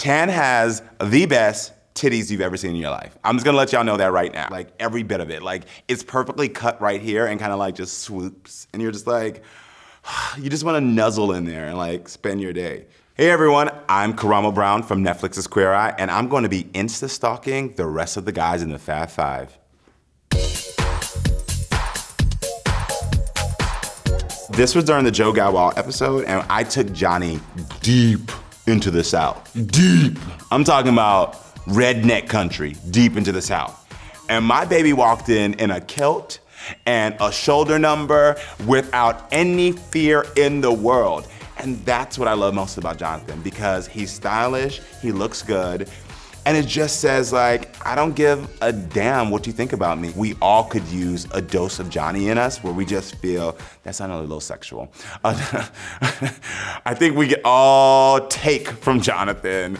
Tan has the best titties you've ever seen in your life. I'm just gonna let y'all know that right now. Like every bit of it, like it's perfectly cut right here and kind of like just swoops. And you're just like, you just wanna nuzzle in there and like spend your day. Hey everyone, I'm Karamo Brown from Netflix's Queer Eye, and I'm gonna be insta-stalking the rest of the guys in the Fab Five. This was during the Joe Gowal episode, and I took Johnny deep into the South. Deep! I'm talking about redneck country, deep into the South. And my baby walked in a kilt and a shoulder number without any fear in the world. And that's what I love most about Jonathan, because he's stylish, he looks good, and it just says like, I don't give a damn what you think about me. We all could use a dose of Johnny in us where we just feel, that sounded a little sexual. I think we could all take from Jonathan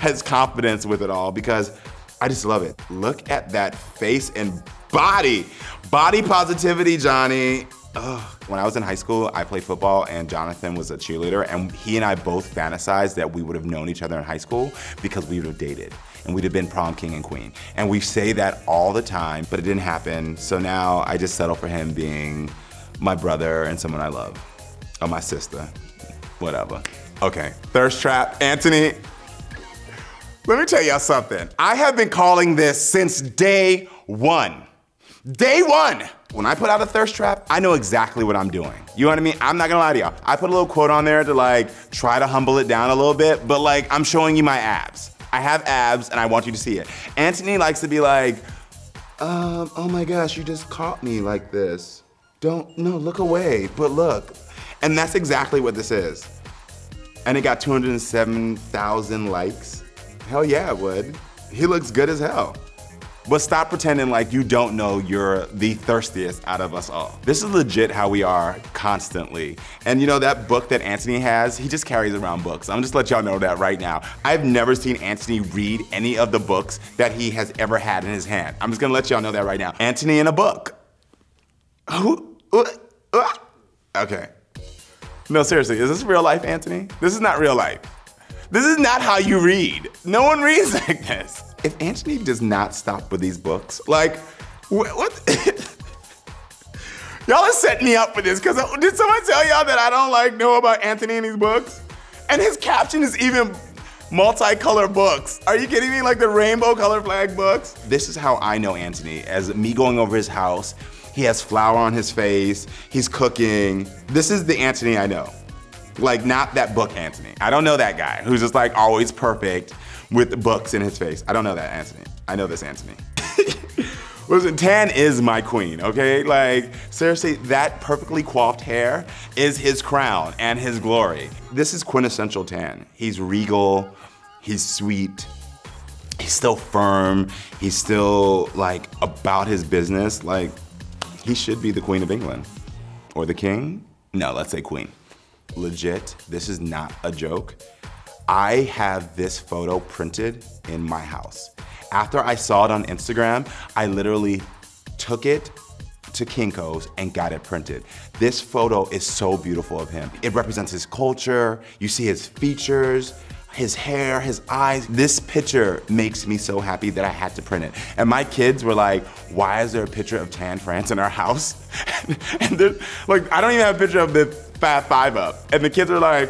his confidence with it all, because I just love it. Look at that face and body. Body positivity, Johnny. Ugh. When I was in high school, I played football and Jonathan was a cheerleader, and he and I both fantasized that we would have known each other in high school because we would have dated and we'd have been prom king and queen. And we say that all the time, but it didn't happen. So now I just settle for him being my brother and someone I love, or my sister, whatever. Okay, thirst trap, Antoni. Let me tell y'all something. I have been calling this since day one. Day one! When I put out a thirst trap, I know exactly what I'm doing. You know what I mean? I'm not gonna lie to y'all. I put a little quote on there to like, try to humble it down a little bit, but like, I'm showing you my abs. I have abs and I want you to see it. Antoni likes to be like, oh my gosh, you just caught me like this. No, look away, but look. And that's exactly what this is. And it got 207,000 likes. Hell yeah, it would. He looks good as hell. But stop pretending like you don't know you're the thirstiest out of us all. This is legit how we are constantly. And you know that book that Antoni has, he just carries around books. I'm just let y'all know that right now. I've never seen Antoni read any of the books that he has ever had in his hand. I'm just gonna let y'all know that right now. Antoni in a book. Okay. No, seriously, is this real life, Antoni? This is not real life. This is not how you read. No one reads like this. If Antoni does not stop with these books, like, what? Y'all are setting me up for this, because did someone tell y'all that I don't like know about Antoni and his books? And his caption is even multicolor books. Are you kidding me? Like the rainbow color flag books? This is how I know Antoni, as me going over his house. He has flour on his face, he's cooking. This is the Antoni I know. Like, not that book Antoni. I don't know that guy who's just like always perfect with books in his face. I don't know that Antoni. I know this Antoni. Listen, Tan is my queen, okay? Like, seriously, that perfectly coiffed hair is his crown and his glory. This is quintessential Tan. He's regal, he's sweet, he's still firm, he's still like about his business. Like, he should be the Queen of England. Or the King? No, let's say Queen. Legit, this is not a joke. I have this photo printed in my house. After I saw it on Instagram, I literally took it to Kinko's and got it printed. This photo is so beautiful of him. It represents his culture, you see his features, his hair, his eyes. This picture makes me so happy that I had to print it. And my kids were like, why is there a picture of Tan France in our house? And like, I don't even have a picture of the Fab Five up. And the kids were like,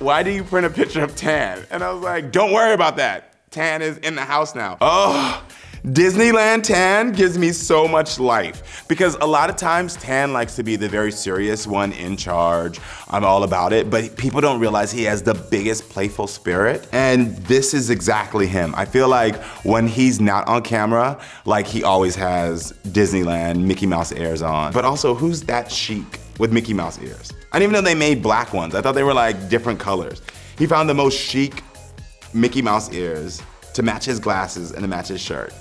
why do you print a picture of Tan? And I was like, don't worry about that. Tan is in the house now. Oh, Disneyland Tan gives me so much life, because a lot of times Tan likes to be the very serious one in charge. I'm all about it, but people don't realize he has the biggest playful spirit, and this is exactly him. I feel like when he's not on camera, like he always has Disneyland Mickey Mouse ears on. But also, who's that chic with Mickey Mouse ears? I didn't even know they made black ones. I thought they were like different colors. He found the most chic Mickey Mouse ears to match his glasses and to match his shirt.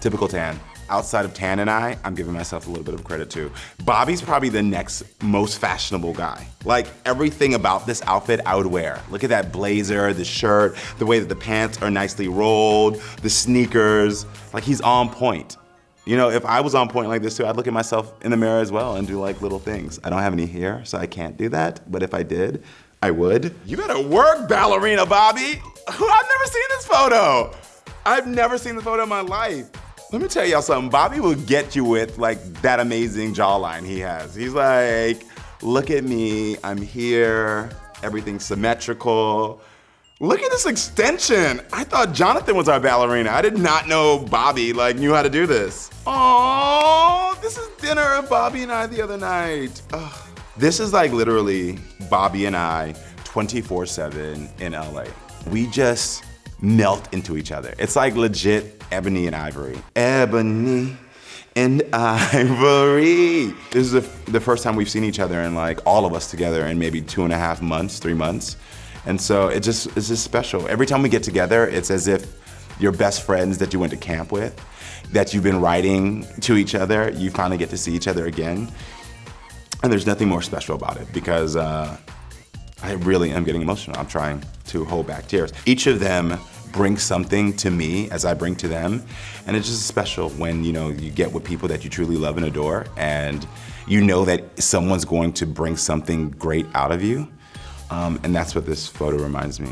Typical Tan. Outside of Tan and I, I'm giving myself a little bit of credit too. Bobby's probably the next most fashionable guy. Like everything about this outfit I would wear. Look at that blazer, the shirt, the way that the pants are nicely rolled, the sneakers, like he's on point. You know, if I was on point like this too, I'd look at myself in the mirror as well and do like little things. I don't have any hair, so I can't do that, but if I did, I would. You better work, ballerina Bobby. I've never seen this photo. I've never seen the photo in my life. Let me tell y'all something, Bobby will get you with like that amazing jawline he has. He's like, look at me, I'm here, everything's symmetrical. Look at this extension. I thought Jonathan was our ballerina. I did not know Bobby like knew how to do this. Aww, this is dinner of Bobby and I the other night. Ugh. This is like literally Bobby and I 24/7 in LA. We just melt into each other. It's like legit ebony and ivory. Ebony and ivory. This is the first time we've seen each other and like all of us together in maybe 2.5 months, 3 months. And so it's just special. Every time we get together, it's as if your best friends that you went to camp with, that you've been writing to each other, you finally get to see each other again. And there's nothing more special about it because I really am getting emotional. I'm trying to hold back tears. Each of them brings something to me as I bring to them. And it's just special when you know you get with people that you truly love and adore and you know that someone's going to bring something great out of you. And that's what this photo reminds me.